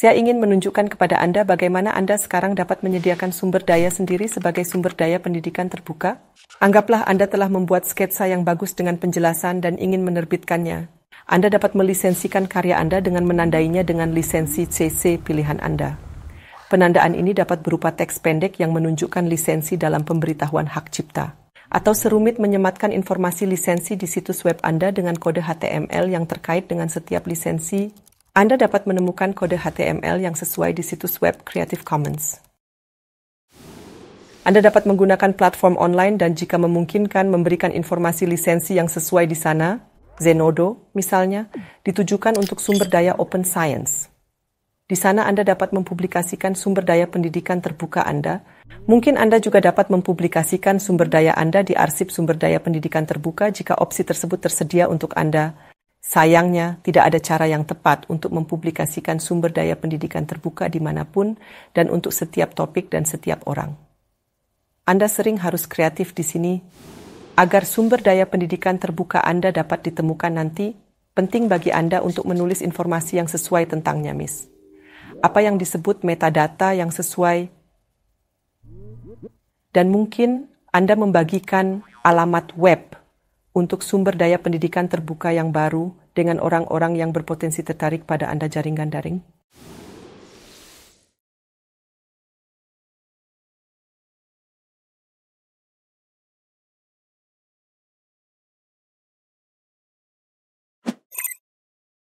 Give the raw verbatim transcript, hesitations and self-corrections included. Saya ingin menunjukkan kepada Anda bagaimana Anda sekarang dapat menyediakan sumber daya sendiri sebagai sumber daya pendidikan terbuka. Anggaplah Anda telah membuat sketsa yang bagus dengan penjelasan dan ingin menerbitkannya. Anda dapat melisensikan karya Anda dengan menandainya dengan lisensi C C pilihan Anda. Penandaan ini dapat berupa teks pendek yang menunjukkan lisensi dalam pemberitahuan hak cipta. Atau serumit menyematkan informasi lisensi di situs web Anda dengan kode H T M L yang terkait dengan setiap lisensi. Anda dapat menemukan kode H T M L yang sesuai di situs web Creative Commons. Anda dapat menggunakan platform online dan jika memungkinkan memberikan informasi lisensi yang sesuai di sana, Zenodo misalnya, ditujukan untuk sumber daya open science. Di sana Anda dapat mempublikasikan sumber daya pendidikan terbuka Anda. Mungkin Anda juga dapat mempublikasikan sumber daya Anda di arsip sumber daya pendidikan terbuka jika opsi tersebut tersedia untuk Anda. Sayangnya, tidak ada cara yang tepat untuk mempublikasikan sumber daya pendidikan terbuka dimanapun dan untuk setiap topik dan setiap orang. Anda sering harus kreatif di sini. Agar sumber daya pendidikan terbuka Anda dapat ditemukan nanti, penting bagi Anda untuk menulis informasi yang sesuai tentangnya, Miss. Apa yang disebut metadata yang sesuai, dan mungkin Anda membagikan alamat web untuk sumber daya pendidikan terbuka yang baru dengan orang-orang yang berpotensi tertarik pada Anda jaringan daring.